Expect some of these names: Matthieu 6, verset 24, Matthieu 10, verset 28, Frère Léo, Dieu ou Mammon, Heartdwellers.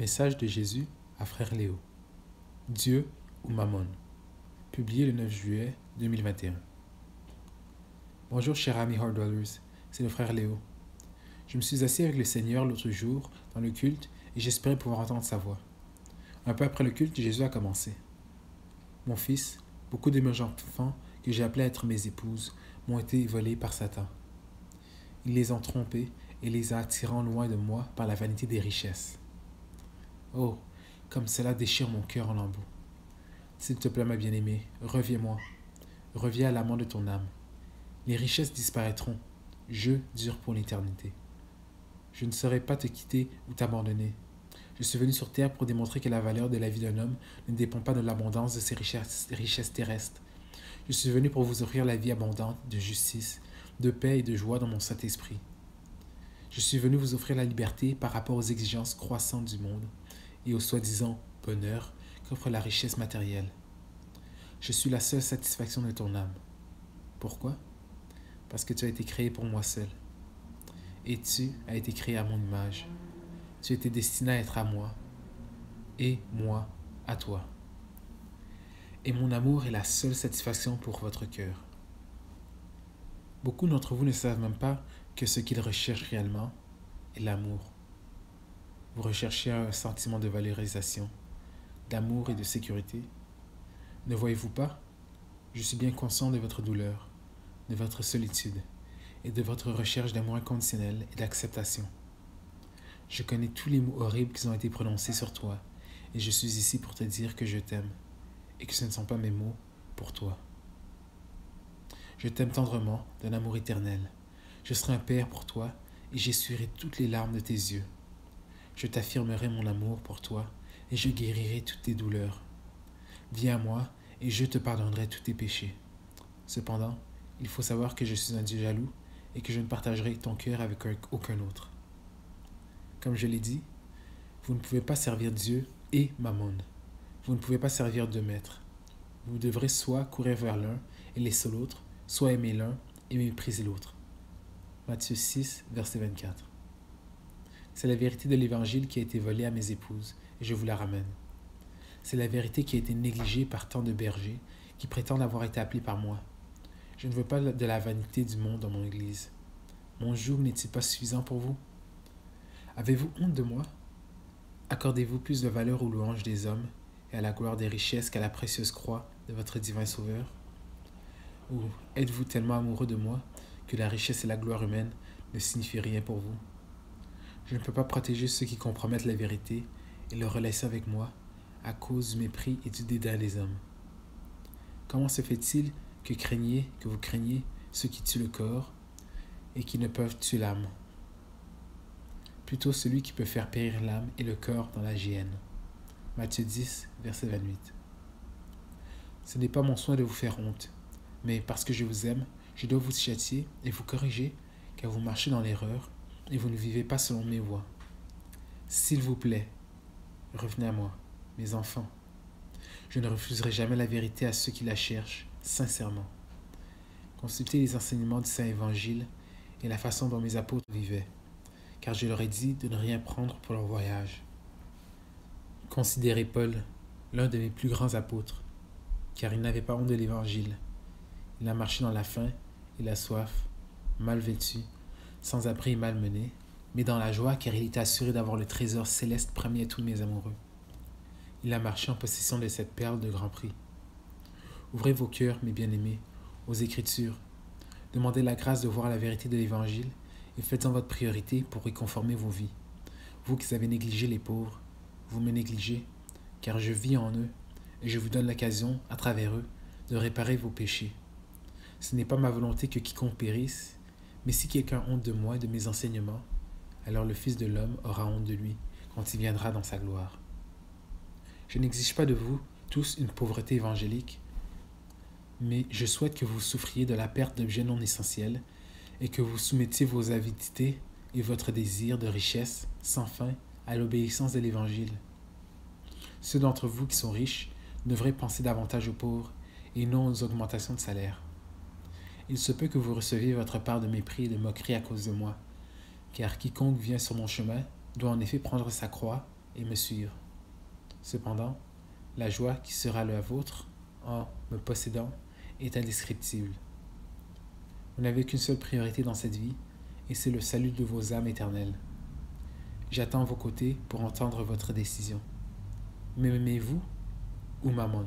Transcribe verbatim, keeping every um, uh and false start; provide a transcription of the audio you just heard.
Message de Jésus à Frère Léo. Dieu ou Mammon. Publié le neuf juillet deux mille vingt et un. Bonjour cher ami Heartdwellers, c'est le Frère Léo. Je me suis assis avec le Seigneur l'autre jour dans le culte et j'espérais pouvoir entendre sa voix. Un peu après le culte, Jésus a commencé. Mon fils, beaucoup de mes enfants que j'ai appelés à être mes épouses m'ont été volés par Satan. Il les a trompés et les a attirés loin de moi par la vanité des richesses. Oh, comme cela déchire mon cœur en lambeaux. S'il te plaît, ma bien-aimée, reviens-moi. Reviens à l'amant de ton âme. Les richesses disparaîtront. Je dure pour l'éternité. Je ne saurais pas te quitter ou t'abandonner. Je suis venu sur terre pour démontrer que la valeur de la vie d'un homme ne dépend pas de l'abondance de ses richesses, richesses terrestres. Je suis venu pour vous offrir la vie abondante, de justice, de paix et de joie dans mon Saint-Esprit. Je suis venu vous offrir la liberté par rapport aux exigences croissantes du monde et au soi-disant bonheur qu'offre la richesse matérielle. Je suis la seule satisfaction de ton âme. Pourquoi? Parce que tu as été créé pour moi seul. Et tu as été créé à mon image. Tu étais destiné à être à moi, et moi à toi. Et mon amour est la seule satisfaction pour votre cœur. Beaucoup d'entre vous ne savent même pas que ce qu'ils recherchent réellement est l'amour. Vous recherchez un sentiment de valorisation, d'amour et de sécurité. Ne voyez-vous pas? Je suis bien conscient de votre douleur, de votre solitude et de votre recherche d'amour inconditionnel et d'acceptation. Je connais tous les mots horribles qui ont été prononcés sur toi et je suis ici pour te dire que je t'aime et que ce ne sont pas mes mots pour toi. Je t'aime tendrement d'un amour éternel. Je serai un père pour toi et j'essuierai toutes les larmes de tes yeux. Je t'affirmerai mon amour pour toi et je guérirai toutes tes douleurs. Viens à moi et je te pardonnerai tous tes péchés. Cependant, il faut savoir que je suis un Dieu jaloux et que je ne partagerai ton cœur avec aucun autre. Comme je l'ai dit, vous ne pouvez pas servir Dieu et Mammon. Vous ne pouvez pas servir deux maîtres. Vous devrez soit courir vers l'un et laisser l'autre, soit aimer l'un et mépriser l'autre. Matthieu six, verset vingt-quatre. C'est la vérité de l'Évangile qui a été volée à mes épouses, et je vous la ramène. C'est la vérité qui a été négligée par tant de bergers qui prétendent avoir été appelés par moi. Je ne veux pas de la vanité du monde dans mon Église. Mon joug n'est-il pas suffisant pour vous? Avez-vous honte de moi? Accordez-vous plus de valeur aux louanges des hommes et à la gloire des richesses qu'à la précieuse croix de votre divin Sauveur? Ou êtes-vous tellement amoureux de moi que la richesse et la gloire humaine ne signifient rien pour vous? Je ne peux pas protéger ceux qui compromettent la vérité et le relaissent avec moi à cause du mépris et du dédain des hommes. Comment se fait-il que craignez, que vous craignez ceux qui tuent le corps et qui ne peuvent tuer l'âme? Plutôt celui qui peut faire périr l'âme et le corps dans la géhenne. Matthieu dix, verset vingt-huit. Ce n'est pas mon soin de vous faire honte, mais parce que je vous aime, je dois vous châtier et vous corriger, car vous marchez dans l'erreur et vous ne vivez pas selon mes voies. S'il vous plaît, revenez à moi, mes enfants. Je ne refuserai jamais la vérité à ceux qui la cherchent, sincèrement. Consultez les enseignements du Saint-Évangile et la façon dont mes apôtres vivaient, car je leur ai dit de ne rien prendre pour leur voyage. Considérez Paul, l'un de mes plus grands apôtres, car il n'avait pas honte de l'Évangile. Il a marché dans la faim et la soif, mal vêtu, sans abri et malmené, mais dans la joie car il était assuré d'avoir le trésor céleste promis à tous mes amoureux. Il a marché en possession de cette perle de grand prix. Ouvrez vos cœurs, mes bien-aimés, aux Écritures. Demandez la grâce de voir la vérité de l'Évangile et faites-en votre priorité pour y conformer vos vies. Vous qui avez négligé les pauvres, vous me négligez, car je vis en eux et je vous donne l'occasion, à travers eux, de réparer vos péchés. Ce n'est pas ma volonté que quiconque périsse, mais si quelqu'un a honte de moi et de mes enseignements, alors le Fils de l'homme aura honte de lui quand il viendra dans sa gloire. Je n'exige pas de vous tous une pauvreté évangélique, mais je souhaite que vous souffriez de la perte d'objets non essentiels et que vous soumettiez vos avidités et votre désir de richesse sans fin à l'obéissance de l'Évangile. Ceux d'entre vous qui sont riches devraient penser davantage aux pauvres et non aux augmentations de salaire. Il se peut que vous receviez votre part de mépris et de moquerie à cause de moi, car quiconque vient sur mon chemin doit en effet prendre sa croix et me suivre. Cependant, la joie qui sera la vôtre en me possédant est indescriptible. Vous n'avez qu'une seule priorité dans cette vie, et c'est le salut de vos âmes éternelles. J'attends vos côtés pour entendre votre décision. M'aimez-vous ou Mammon?